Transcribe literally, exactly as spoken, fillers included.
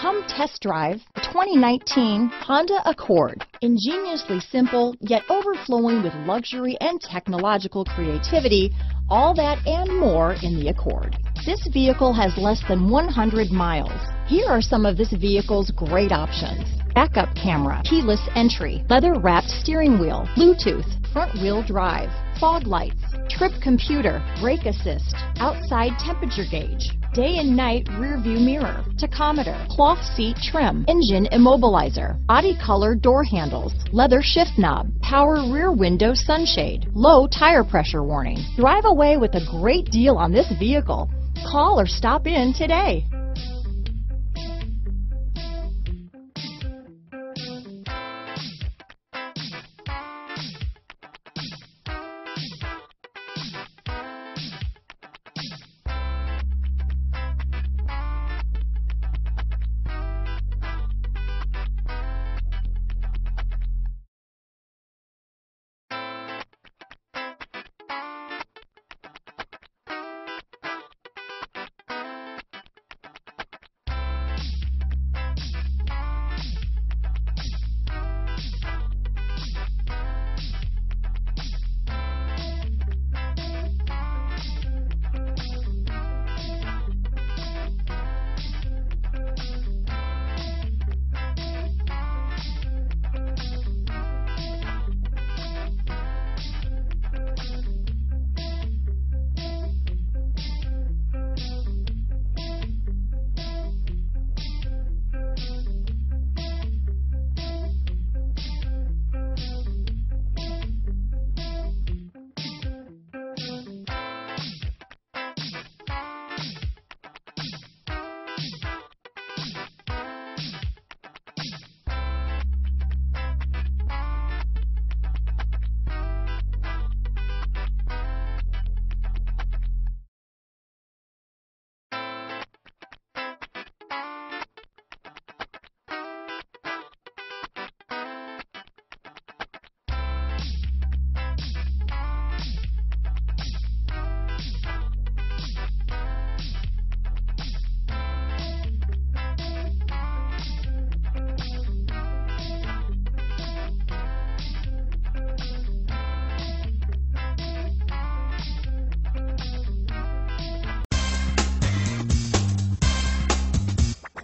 Come test drive the twenty nineteen Honda Accord. Ingeniously simple, yet overflowing with luxury and technological creativity, all that and more in the Accord. This vehicle has less than one hundred miles. Here are some of this vehicle's great options. Backup camera, keyless entry, leather-wrapped steering wheel, Bluetooth, front-wheel drive, fog lights, trip computer, brake assist, outside temperature gauge, day and night rear view mirror, tachometer, cloth seat trim, engine immobilizer, body color door handles, leather shift knob, power rear window sunshade, low tire pressure warning. Drive away with a great deal on this vehicle. Call or stop in today.